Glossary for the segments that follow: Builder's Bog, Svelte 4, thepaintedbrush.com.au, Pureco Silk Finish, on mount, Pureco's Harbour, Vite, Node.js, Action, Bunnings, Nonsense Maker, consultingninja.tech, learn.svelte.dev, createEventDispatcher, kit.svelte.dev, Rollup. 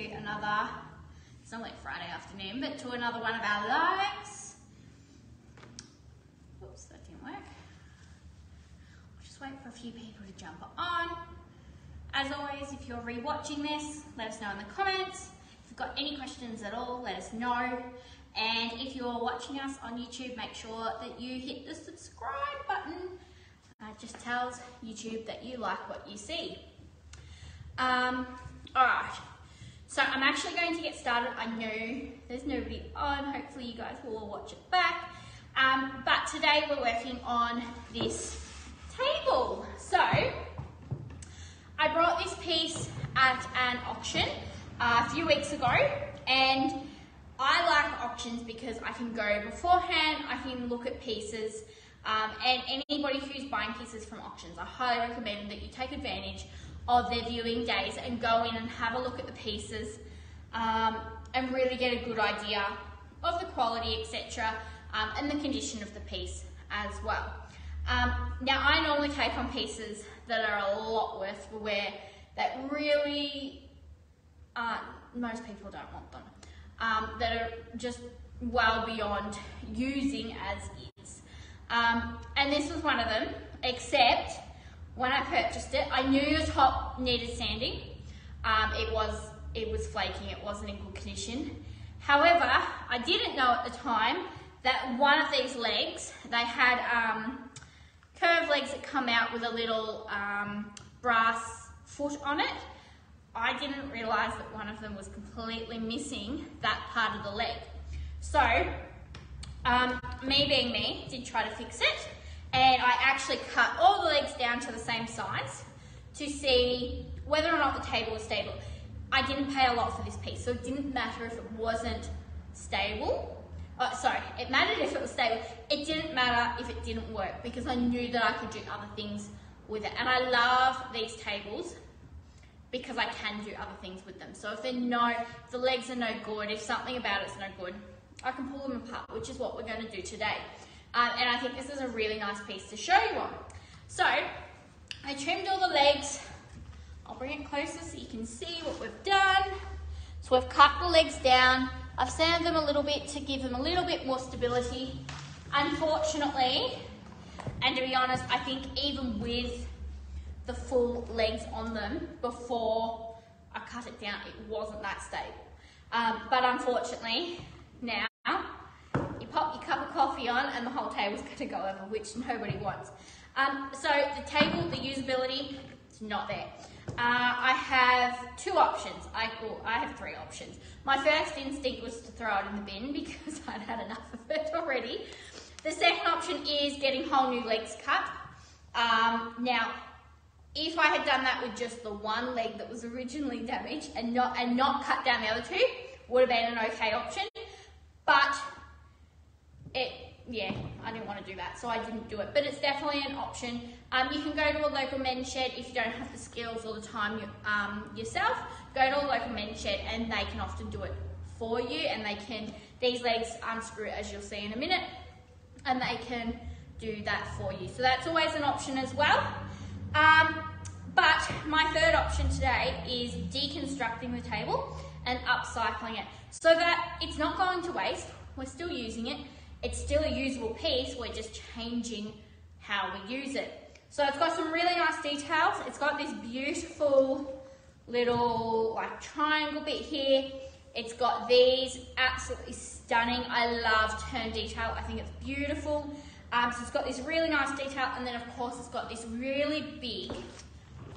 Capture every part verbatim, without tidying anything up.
to another, it's not like Friday afternoon, but to another one of our lives. Oops, that didn't work. We'll just wait for a few people to jump on. As always, if you're re-watching this, let us know in the comments. If you've got any questions at all, let us know. And if you're watching us on YouTube, make sure that you hit the subscribe button. Uh, just tells YouTube that you like what you see. Um, all right, so I'm actually going to get started. I know there's nobody on. Hopefully you guys will all watch it back. Um, but today we're working on this table. So I brought this piece at an auction uh, a few weeks ago, and I like auctions because I can go beforehand, I can look at pieces, um, and anybody who's buying pieces from auctions, I highly recommend that you take advantage of their viewing days and go in and have a look at the pieces um, and really get a good idea of the quality, et cetera, um, and the condition of the piece as well. Um, now, I normally take on pieces that are a lot worth for wear that really uh, most people don't want them. Um, that are just well beyond using as is. Um, and this was one of them, except when I purchased it, I knew the top needed sanding. Um, it was it was flaking, it wasn't in good condition. However, I didn't know at the time that one of these legs, they had um, curved legs that come out with a little um, brass foot on it. I didn't realise that one of them was completely missing that part of the leg. So, um, me being me, did try to fix it, and I actually cut all the legs down to the same size to see whether or not the table was stable. I didn't pay a lot for this piece, so it didn't matter if it wasn't stable. Oh, sorry, it mattered if it was stable. It didn't matter if it didn't work, because I knew that I could do other things with it. And I love these tables, because I can do other things with them. So if they're no, if the legs are no good, if something about it's no good, I can pull them apart, which is what we're going to do today. Um, and I think this is a really nice piece to show you on. So I trimmed all the legs. I'll bring it closer so you can see what we've done. So we've cut the legs down. I've sanded them a little bit to give them a little bit more stability. Unfortunately, and to be honest, I think even with the full legs on them before I cut it down, it wasn't that stable. Um, but unfortunately, now you pop your cup of coffee on and the whole table's gonna go over, which nobody wants. Um, so the table, the usability, it's not there. Uh, I have two options. I, well, I have three options. My first instinct was to throw it in the bin because I'd had enough of it already. The second option is getting whole new legs cut. Um, now, if I had done that with just the one leg that was originally damaged and not and not cut down the other two, would have been an okay option. But it, yeah, I didn't want to do that, so I didn't do it. But it's definitely an option. Um, you can go to a local men's shed if you don't have the skills or the time you, um, yourself. Go to a local men's shed and they can often do it for you, and they can, these legs unscrew, as you'll see in a minute, and they can do that for you. So that's always an option as well. Um, but my third option today is deconstructing the table and upcycling it so that it's not going to waste. We're still using it. It's still a usable piece. We're just changing how we use it. So it's got some really nice details. It's got this beautiful little like triangle bit here. It's got these absolutely stunning. I love turn detail. I think it's beautiful. Um, so it's got this really nice detail, and then of course it's got this really big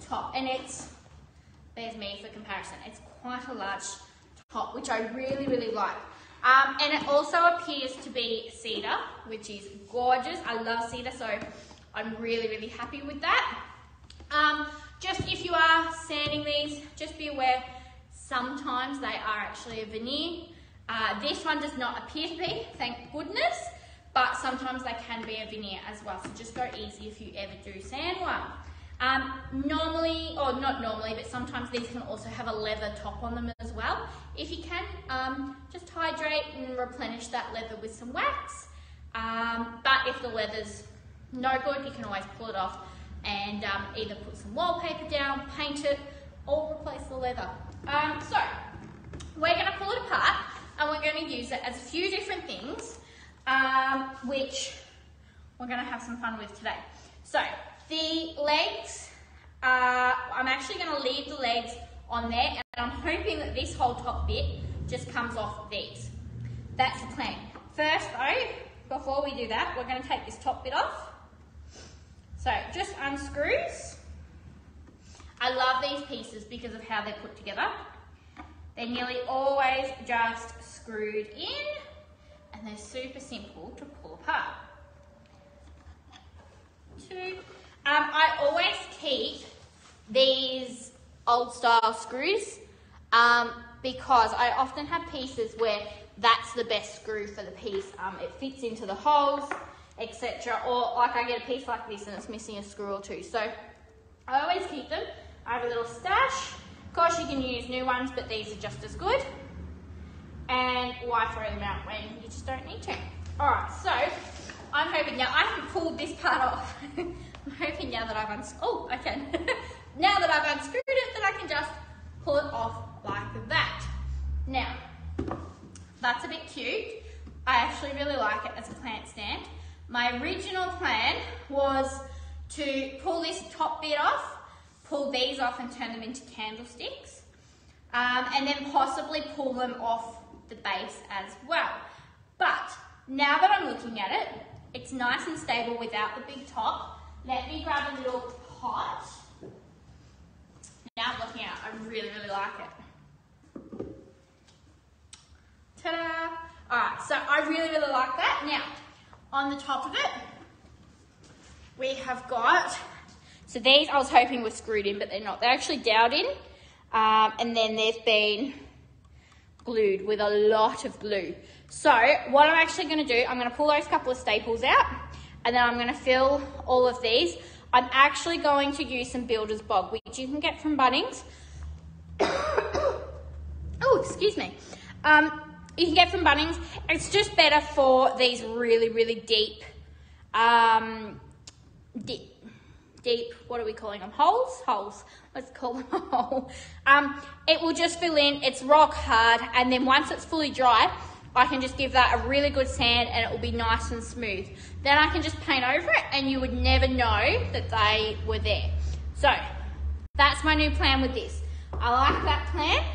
top, and it's, there's me for comparison, it's quite a large top, which I really, really like. Um, and it also appears to be cedar, which is gorgeous. I love cedar, so I'm really, really happy with that. Um, just if you are sanding these, just be aware, sometimes they are actually a veneer. Uh, this one does not appear to be, thank goodness. But sometimes they can be a veneer as well, so just go easy if you ever do sand one. Um, normally, or not normally, but sometimes these can also have a leather top on them as well. If you can, um, just hydrate and replenish that leather with some wax. Um, but if the leather's no good, you can always pull it off and um, either put some wallpaper down, paint it, or replace the leather. Um, so, we're going to pull it apart and we're going to use it as a few different things, um, which we're going to have some fun with today. So the legs, uh, I'm actually going to leave the legs on there, and I'm hoping that this whole top bit just comes off these. That's the plan. First though, before we do that, we're going to take this top bit off. So just unscrews. I love these pieces because of how they're put together. They're nearly always just screwed in, and they're super simple to pull apart. Two. Um, I always keep these old style screws um, because I often have pieces where that's the best screw for the piece. Um, it fits into the holes, et cetera. Or like I get a piece like this and it's missing a screw or two. So I always keep them. I have a little stash. Of course you can use new ones, but these are just as good. And why throw them out when you just don't need to? Alright, so I'm hoping now, I haven't pulled this part off. I'm hoping now that I've unscrewed, oh, I can. Now that I've unscrewed it, that I can just pull it off like that. Now, that's a bit cute. I actually really like it as a plant stand. My original plan was to pull this top bit off, pull these off and turn them into candlesticks, um, and then possibly pull them off the base as well. But now that I'm looking at it, it's nice and stable without the big top. Let me grab a little pot. Now I'm looking at it, I really, really like it. Ta-da! Alright, so I really, really like that. Now, on the top of it, we have got, so these I was hoping were screwed in, but they're not. They're actually dowed in, um, and then they've been glued with a lot of glue. So what I'm actually going to do, I'm going to pull those couple of staples out, and then I'm going to fill all of these. I'm actually going to use some Builder's Bog, which you can get from Bunnings. Oh, excuse me. Um, you can get from Bunnings. It's just better for these really, really deep, um, deep, deep, what are we calling them? Holes? Holes. Let's call them a hole. Um, it will just fill in. It's rock hard, and then once it's fully dry, I can just give that a really good sand and it will be nice and smooth. Then I can just paint over it and you would never know that they were there. So that's my new plan with this. I like that plan.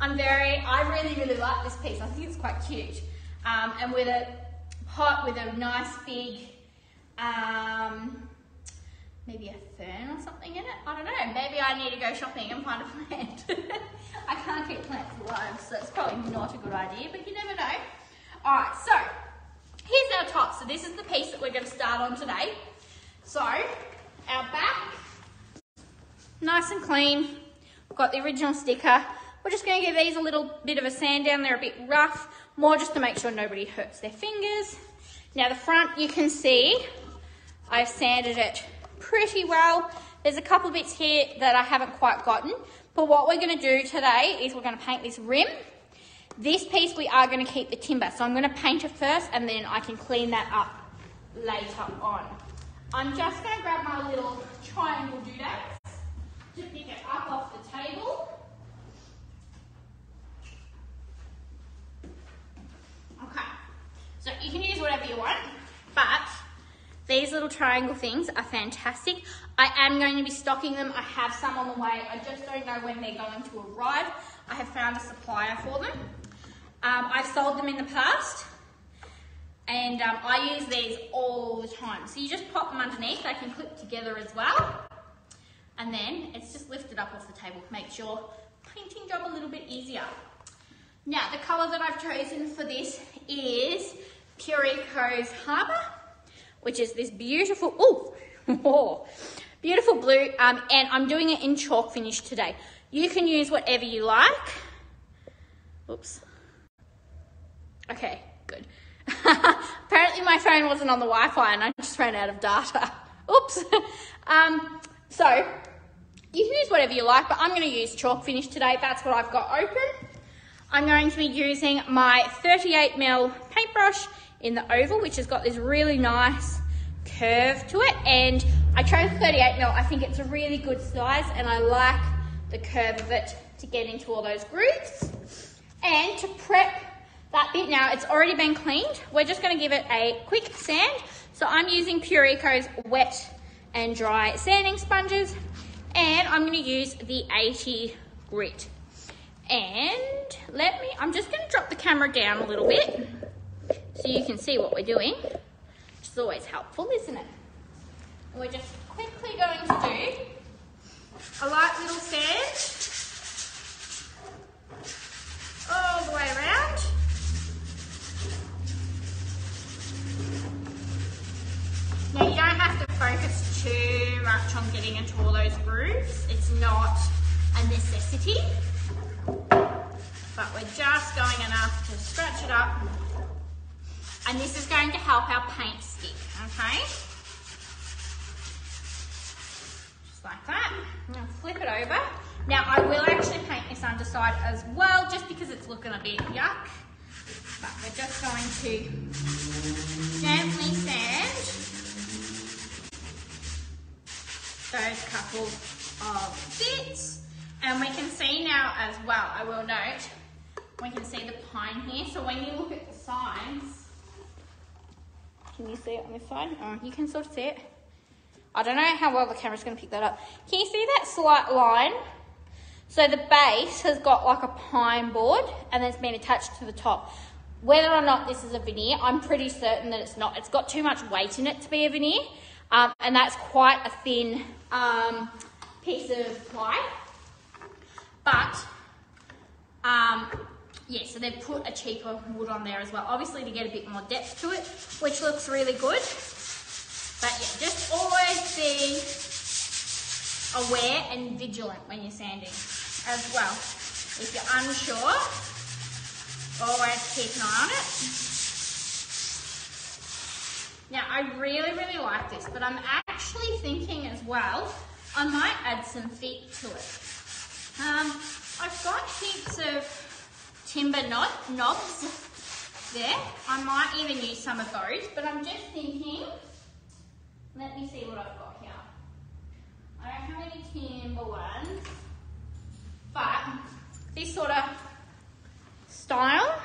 I'm very, I really, really like this piece. I think it's quite cute. Um, and with a pot with a nice big, um, maybe a fern or something in it. I don't know. Maybe I need to go shopping and find a plant. I can't keep plants alive, so it's probably not a good idea, but you never know. All right, so here's our top. So this is the piece that we're going to start on today. So our back, nice and clean. We've got the original sticker. We're just going to give these a little bit of a sand down. They're a bit rough, more just to make sure nobody hurts their fingers. Now the front, you can see I've sanded it pretty well. There's a couple bits here that I haven't quite gotten, but what we're going to do today is we're going to paint this rim. This piece we are going to keep the timber, so I'm going to paint it first and then I can clean that up later on. I'm just going to grab my little triangle doodads to pick it up off the table. Okay, so you can use whatever you want, but these little triangle things are fantastic. I am going to be stocking them. I have some on the way. I just don't know when they're going to arrive. I have found a supplier for them. Um, I've sold them in the past, and um, I use these all the time. So you just pop them underneath. They can clip together as well. And then it's just lifted up off the table to make your painting job a little bit easier. Now, the color that I've chosen for this is Pureco's Harbour, which is this beautiful, ooh, oh, beautiful blue, um, and I'm doing it in chalk finish today. You can use whatever you like. Oops. Okay, good. Apparently my phone wasn't on the Wi-Fi and I just ran out of data. Oops. um, so you can use whatever you like, but I'm going to use chalk finish today. That's what I've got open. I'm going to be using my thirty-eight mil paintbrush in the oval, which has got this really nice curve to it, and I chose thirty-eight mil. I think it's a really good size and I like the curve of it to get into all those grooves. And to prep that bit now, it's already been cleaned. We're just going to give it a quick sand. So I'm using Pureco's wet and dry sanding sponges, and I'm going to use the eighty grit. And let me, I'm just going to drop the camera down a little bit so you can see what we're doing, which is always helpful, isn't it? And we're just quickly going to do a light little sand all the way around. Now you don't have to focus too much on getting into all those grooves. It's not a necessity. But we're just going enough to scratch it up. And this is going to help our paint stick, okay? Just like that. Now flip it over. Now I will actually paint this underside as well, just because it's looking a bit yuck. But we're just going to gently sand those couple of bits. And we can see now as well, I will note, we can see the pine here. So when you look at the sides, can you see it on this side? Oh, you can sort of see it. I don't know how well the camera's going to pick that up. Can you see that slight line? So the base has got like a pine board and it's been attached to the top. Whether or not this is a veneer, I'm pretty certain that it's not. It's got too much weight in it to be a veneer. Um, and that's quite a thin um, piece of ply. But, um, yeah, so they've put a cheaper wood on there as well, obviously to get a bit more depth to it, which looks really good. But yeah, just always be aware and vigilant when you're sanding as well. If you're unsure, always keep an eye on it. Now, I really, really like this, but I'm actually thinking as well, I might add some feet to it. Um, I've got heaps of timber knot, knobs there. I might even use some of those, but I'm just thinking, let me see what I've got here. I don't have any timber ones, but this sort of style,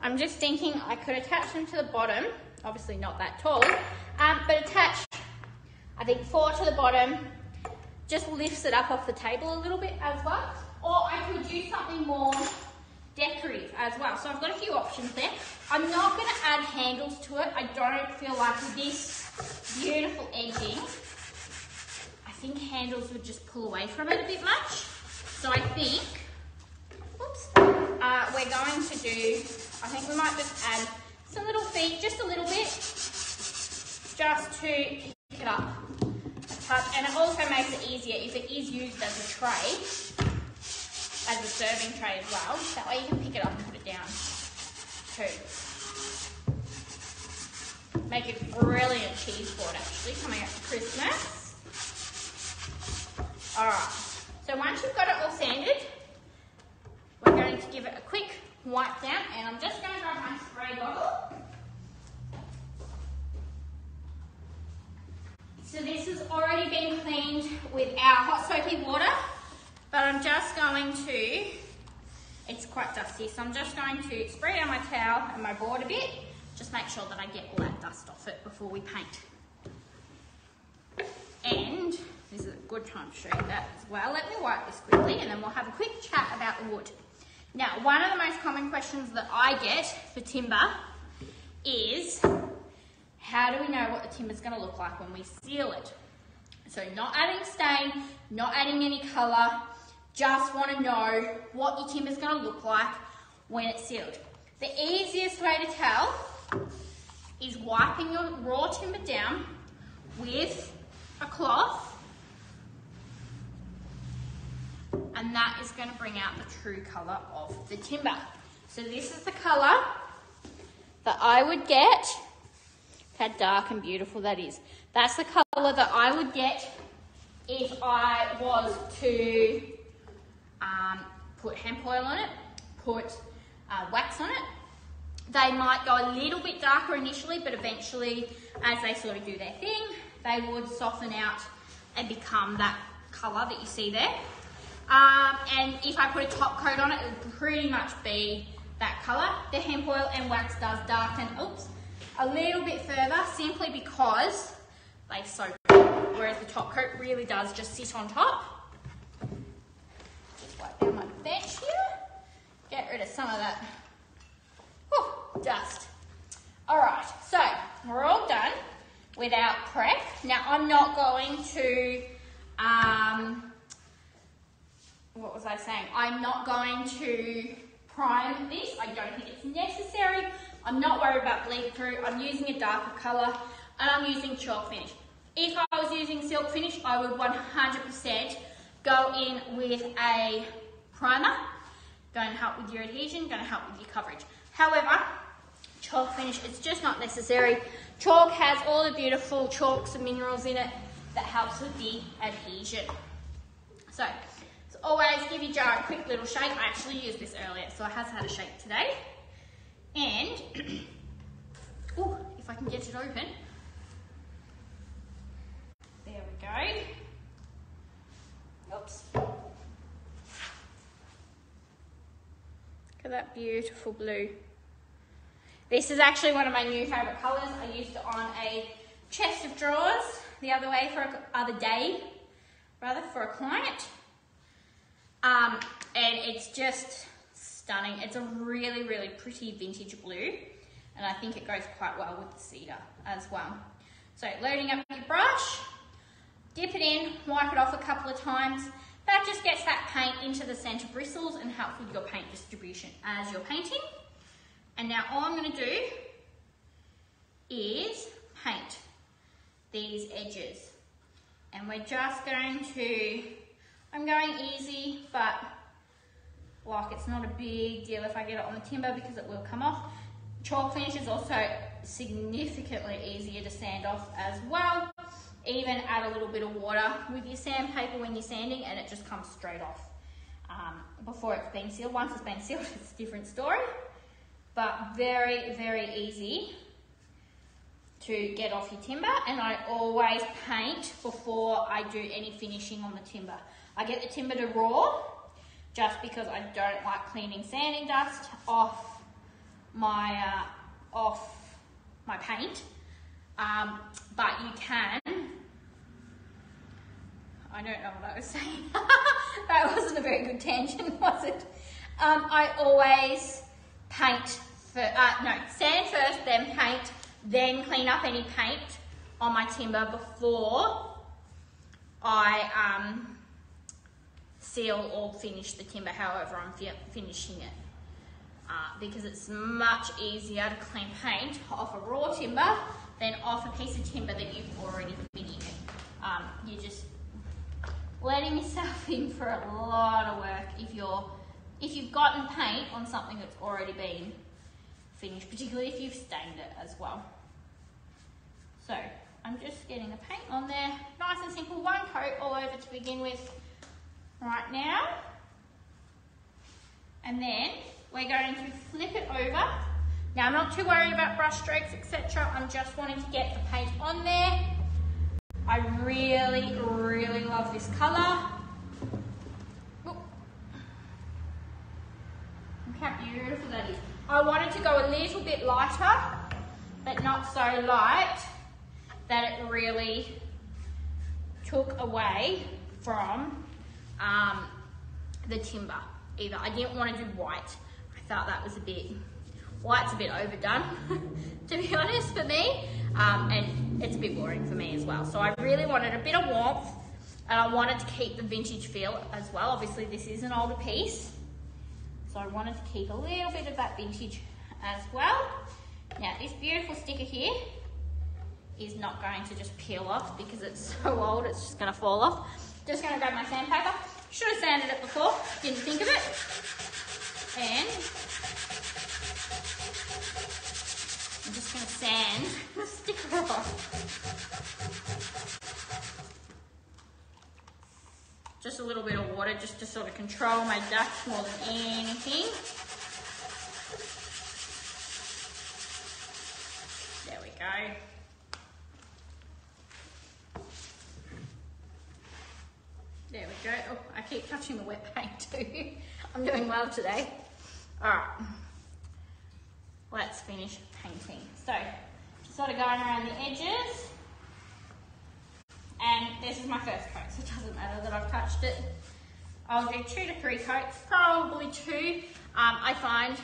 I'm just thinking I could attach them to the bottom, obviously not that tall, um, but attach, I think, four to the bottom. Just lifts it up off the table a little bit as well. Or I could do something more decorative as well. So I've got a few options there. I'm not going to add handles to it. I don't feel like with this beautiful edging, I think handles would just pull away from it a bit much. So I think, oops, uh, we're going to do, I think we might just add some little feet, just a little bit, just to pick it up. And it also makes it easier if it is used as a tray, as a serving tray as well. That way you can pick it up and put it down too. Make a brilliant cheese board actually coming up for Christmas. Alright, so once you've got it all sanded, we're going to give it a quick wipe down, and I'm just going to grab my spray bottle. So this has already been cleaned with our hot soapy water, but I'm just going to, it's quite dusty, so I'm just going to spray down my towel and my board a bit, just make sure that I get all that dust off it before we paint. And this is a good time to show you that as well. Let me wipe this quickly and then we'll have a quick chat about the wood. Now, one of the most common questions that I get for timber is, how do we know what the timber's going to look like when we seal it? So not adding stain, not adding any colour, just want to know what your timber's going to look like when it's sealed. The easiest way to tell is wiping your raw timber down with a cloth, and that is going to bring out the true colour of the timber. So this is the colour that I would get. How dark and beautiful that is. That's the colour that I would get if I was to um, put hemp oil on it, put uh, wax on it. They might go a little bit darker initially, but eventually, as they sort of do their thing, they would soften out and become that colour that you see there. Um, and if I put a top coat on it, it would pretty much be that colour. The hemp oil and wax does darken, oops, a little bit further, simply because they soak, whereas the top coat really does just sit on top. Just wipe down my bench here. Get rid of some of that whew, dust. All right, so we're all done with our prep. Now I'm not going to, um, what was I saying? I'm not going to prime this. I don't think it's necessary. I'm not worried about bleed through. I'm using a darker colour and I'm using chalk finish. If I was using silk finish, I would one hundred percent go in with a primer. Going to help with your adhesion, going to help with your coverage. However, chalk finish, it's just not necessary. Chalk has all the beautiful chalks and minerals in it that helps with the adhesion. So, as always, give your jar a quick little shake. I actually used this earlier, so I have had a shake today. And, oh, if I can get it open. There we go. Oops. Look at that beautiful blue. This is actually one of my new favourite colours. I used it on a chest of drawers the other way for a, other day, rather, for a client. Um, and it's just stunning. It's a really, really pretty vintage blue. And I think it goes quite well with the cedar as well. So loading up your brush, dip it in, wipe it off a couple of times. That just gets that paint into the centre bristles and helps with your paint distribution as you're painting. And now all I'm going to do is paint these edges. And we're just going to, I'm going easy, but like it's not a big deal if I get it on the timber because it will come off. Chalk finish is also significantly easier to sand off as well. Even add a little bit of water with your sandpaper when you're sanding and it just comes straight off um, before it's been sealed. Once it's been sealed, it's a different story. But very, very easy to get off your timber. And I always paint before I do any finishing on the timber. I get the timber to raw just because I don't like cleaning sand and dust off my, uh, off my paint. Um, but you can, I don't know what I was saying. That wasn't a very good tangent, was it? Um, I always paint, for, uh, no, sand first, then paint, then clean up any paint on my timber before I um, seal or finish the timber, however I'm fi finishing it. Uh, because it's much easier to clean paint off a raw timber than off a piece of timber that you've already finished. Um, you're just letting yourself in for a lot of work if you're if you've gotten paint on something that's already been finished, particularly if you've stained it as well. So I'm just getting the paint on there, nice and simple, one coat all over to begin with right now. And then we're going to flip it over. Now I'm not too worried about brush strokes, et cetera. I'm just wanting to get the paint on there. I really, really love this colour. Look how beautiful that is. I wanted to go a little bit lighter, but not so light that it really took away from um, the timber either. I didn't want to do white. I felt that was a bit, white's a bit overdone, to be honest, for me. Um, and it's a bit boring for me as well. So I really wanted a bit of warmth and I wanted to keep the vintage feel as well. Obviously this is an older piece. So I wanted to keep a little bit of that vintage as well. Now this beautiful sticker here is not going to just peel off because it's so old, it's just gonna fall off. Just gonna grab my sandpaper. Should have sanded it before, didn't think of it. And I'm just gonna sand the sticker off. Just a little bit of water just to sort of control my dust more than anything. There we go. There we go. Oh, I keep touching the wet paint too. I'm doing well today. All right, let's finish painting. So just sort of going around the edges, and this is my first coat, so it doesn't matter that I've touched it. I'll do two to three coats, probably two. Um, I find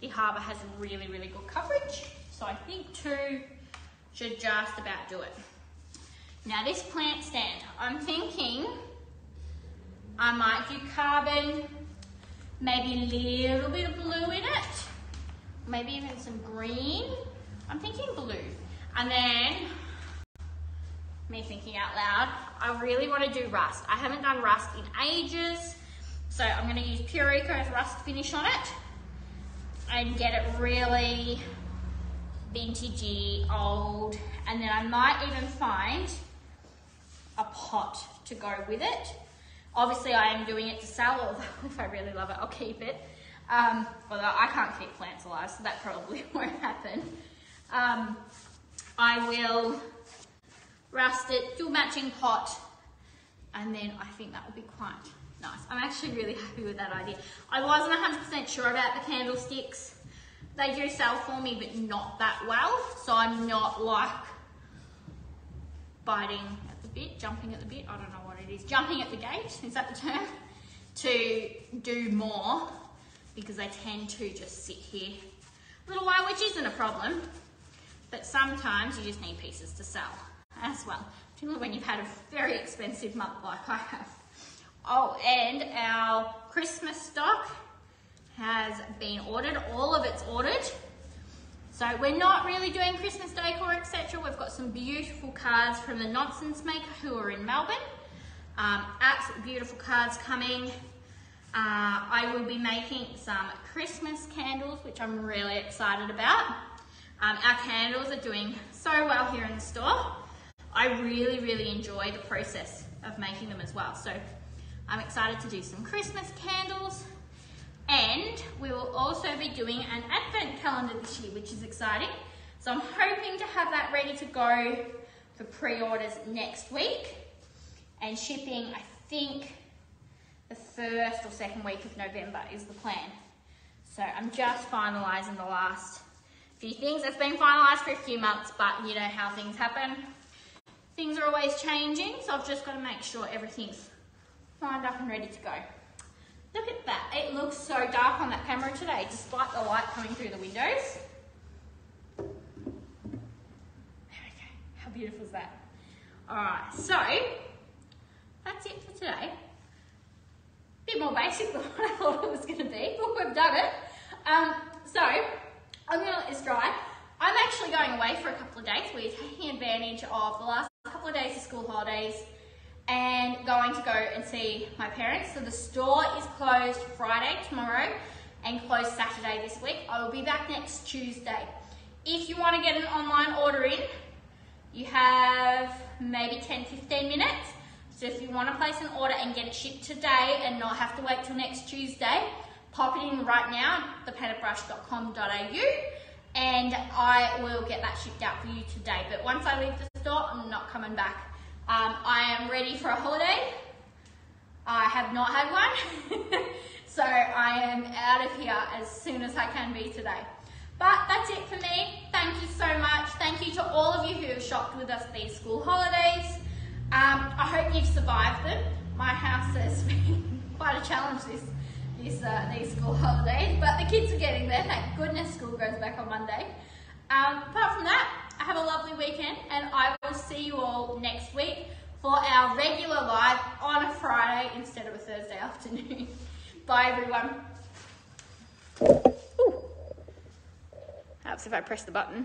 the harbour has really, really good coverage, so I think two should just about do it. Now this plant stand, I'm thinking I might do carbon, maybe a little bit of blue in it, maybe even some green. I'm thinking blue. And then, me thinking out loud, I really want to do rust. I haven't done rust in ages, so I'm going to use Pureco's rust finish on it and get it really vintagey, old, and then I might even find a pot to go with it. Obviously I am doing it to sell, although if I really love it, I'll keep it. Um, although I can't keep plants alive, so that probably won't happen. Um, I will rust it, do a matching pot, and then I think that will be quite nice. I'm actually really happy with that idea. I wasn't one hundred percent sure about the candlesticks. They do sell for me, but not that well, so I'm not like biting at the bit, jumping at the bit, I don't know what it is, jumping at the gate, is that the term? To do more, because they tend to just sit here a little while, which isn't a problem, but sometimes you just need pieces to sell as well, particularly when you've had a very expensive month like I have. Oh, and our Christmas stock has been ordered, all of it's ordered. So we're not really doing Christmas decor, et cetera. We've got some beautiful cards from the Nonsense Maker who are in Melbourne. Um, absolutely beautiful cards coming. Uh, I will be making some Christmas candles, which I'm really excited about. Um, our candles are doing so well here in the store. I really, really enjoy the process of making them as well. So I'm excited to do some Christmas candles. And we will also be doing an advent calendar this year, which is exciting. So I'm hoping to have that ready to go for pre-orders next week. And shipping, I think, the first or second week of November is the plan. So I'm just finalising the last few things. It's been finalised for a few months, but you know how things happen. Things are always changing, so I've just got to make sure everything's lined up and ready to go. Look at that, it looks so dark on that camera today, despite the light coming through the windows. There we go, how beautiful is that? All right, so that's it for today. Bit more basic than what I thought it was gonna be, but we've done it. Um, so, I'm gonna let this dry. I'm actually going away for a couple of days. We're taking advantage of the last couple of days of school holidays and going to go and see my parents. So the store is closed Friday, tomorrow, and closed Saturday this week. I will be back next Tuesday. If you want to get an online order in, you have maybe ten, fifteen minutes. So if you want to place an order and get it shipped today and not have to wait till next Tuesday, pop it in right now, the painted brush dot com dot A U, and I will get that shipped out for you today. But once I leave the store, I'm not coming back. Um, I am ready for a holiday. I have not had one. So I am out of here as soon as I can be today. But that's it for me. Thank you so much. Thank you to all of you who have shopped with us these school holidays. Um, I hope you've survived them. My house has been quite a challenge this, this uh, these school holidays, but the kids are getting there. Thank goodness school goes back on Monday. Um, apart from that, have a lovely weekend, and I will see you all next week for our regular live on a Friday instead of a Thursday afternoon. Bye everyone. Ooh. Perhaps if I press the button.